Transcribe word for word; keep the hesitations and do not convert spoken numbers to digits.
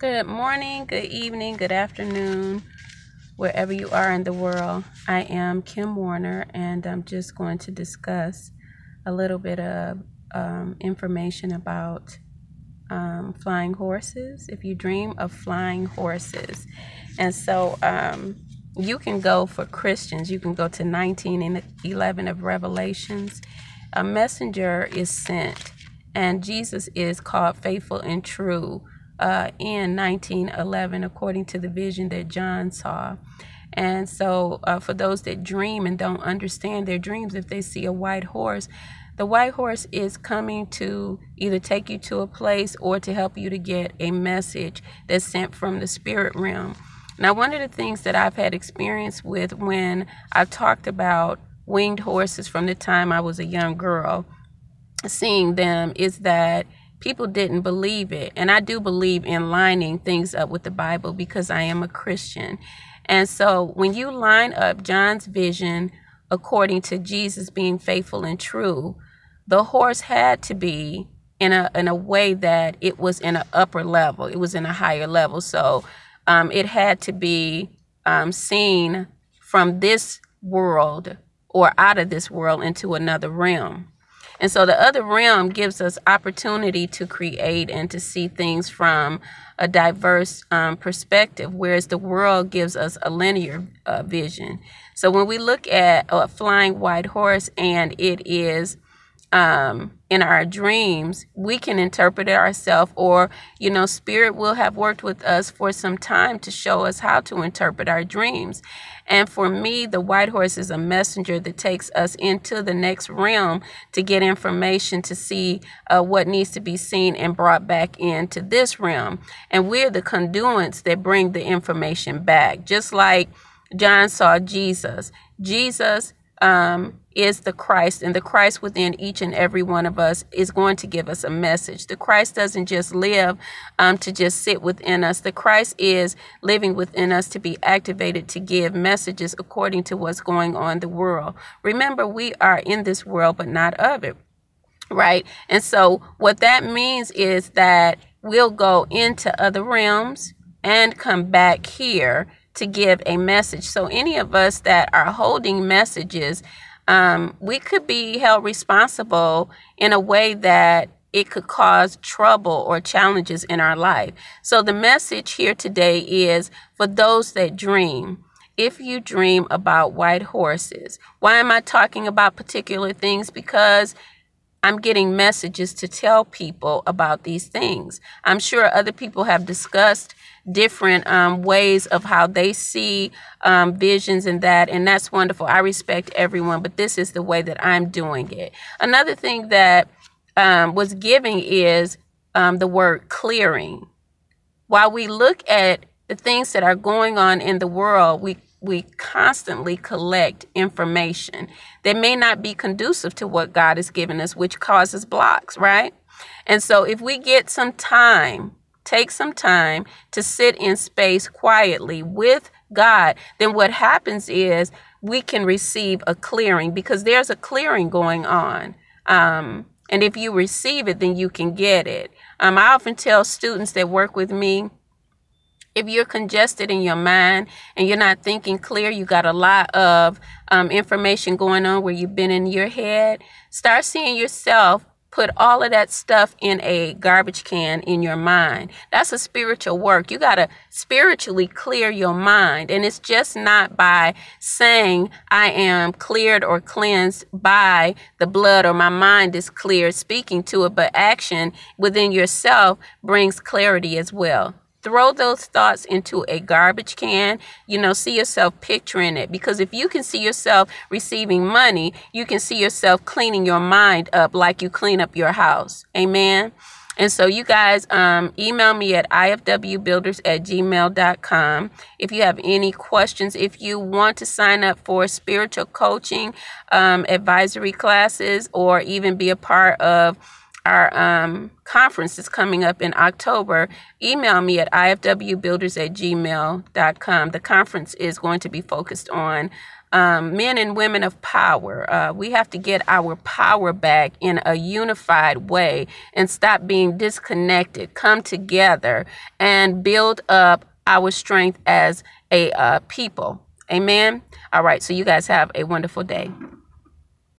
Good morning, good evening, good afternoon, wherever you are in the world. I am Kim Warner, and I'm just going to discuss a little bit of um, information about um, flying horses, if you dream of flying horses. And so um, you can go, for Christians, you can go to nineteen and eleven of Revelations. A messenger is sent, and Jesus is called Faithful and True. Uh, in nineteen eleven, according to the vision that John saw. And so uh, for those that dream and don't understand their dreams, if they see a white horse, the white horse is coming to either take you to a place or to help you to get a message that's sent from the spirit realm. Now, one of the things that I've had experience with when I've talked about winged horses from the time I was a young girl, seeing them, is that people didn't believe it. And I do believe in lining things up with the Bible because I am a Christian. And so when you line up John's vision according to Jesus being faithful and true, the horse had to be in a in a way that it was in an upper level. It was in a higher level. So um, it had to be um, seen from this world or out of this world into another realm. And so the other realm gives us opportunity to create and to see things from a diverse um, perspective, whereas the world gives us a linear uh, vision. So when we look at a flying white horse and it is um, in our dreams, we can interpret it ourselves, or, you know, spirit will have worked with us for some time to show us how to interpret our dreams. And for me, the white horse is a messenger that takes us into the next realm to get information, to see uh, what needs to be seen and brought back into this realm. And we're the conduits that bring the information back. Just like John saw Jesus, Jesus um, is the Christ, and the Christ within each and every one of us is going to give us a message. The Christ doesn't just live um, to just sit within us. The Christ is living within us to be activated to give messages according to what's going on in the world. Remember, we are in this world, but not of it, right? And so what that means is that we'll go into other realms and come back here to give a message. So any of us that are holding messages, Um, we could be held responsible in a way that it could cause trouble or challenges in our life. So the message here today is for those that dream. If you dream about white horses, why am I talking about particular things? Because I'm getting messages to tell people about these things. I'm sure other people have discussed different um, ways of how they see um, visions and that, and that's wonderful. I respect everyone, but this is the way that I'm doing it. Another thing that um, was giving is um, the word clearing. While we look at the things that are going on in the world, we We constantly collect information that may not be conducive to what God has given us, which causes blocks, right? And so if we get some time, take some time to sit in space quietly with God, then what happens is we can receive a clearing, because there's a clearing going on. Um, and if you receive it, then you can get it. Um, I often tell students that work with me, if you're congested in your mind and you're not thinking clear, you got a lot of um, information going on where you've been in your head, start seeing yourself put all of that stuff in a garbage can in your mind. That's a spiritual work. You got to spiritually clear your mind. And it's just not by saying I am cleared or cleansed by the blood, or my mind is clear, speaking to it, but action within yourself brings clarity as well. Throw those thoughts into a garbage can. You know, see yourself picturing it. Because if you can see yourself receiving money, you can see yourself cleaning your mind up like you clean up your house. Amen. And so you guys um, email me at i f w builders at gmail dot com if you have any questions. If you want to sign up for spiritual coaching, um, advisory classes, or even be a part of our um, conference is coming up in October, email me at i f w builders at gmail dot com. The conference is going to be focused on um, men and women of power. Uh, we have to get our power back in a unified way and stop being disconnected, come together and build up our strength as a uh, people. Amen. All right. So you guys have a wonderful day.